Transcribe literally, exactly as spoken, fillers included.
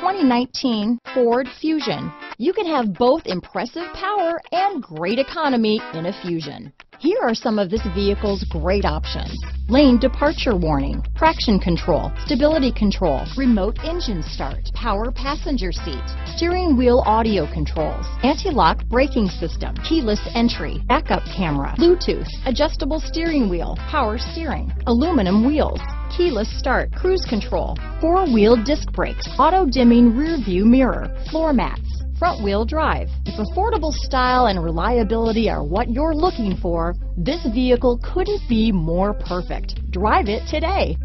twenty nineteen Ford Fusion. You can have both impressive power and great economy in a Fusion. Here are some of this vehicle's great options: lane departure warning, traction control, stability control, remote engine start, power passenger seat, steering wheel audio controls, anti-lock braking system, keyless entry, backup camera, Bluetooth, adjustable steering wheel, power steering, aluminum wheels, keyless start, cruise control, four-wheel disc brakes, auto-dimming rearview mirror, floor mats, front-wheel drive. If affordable style and reliability are what you're looking for, this vehicle couldn't be more perfect. Drive it today.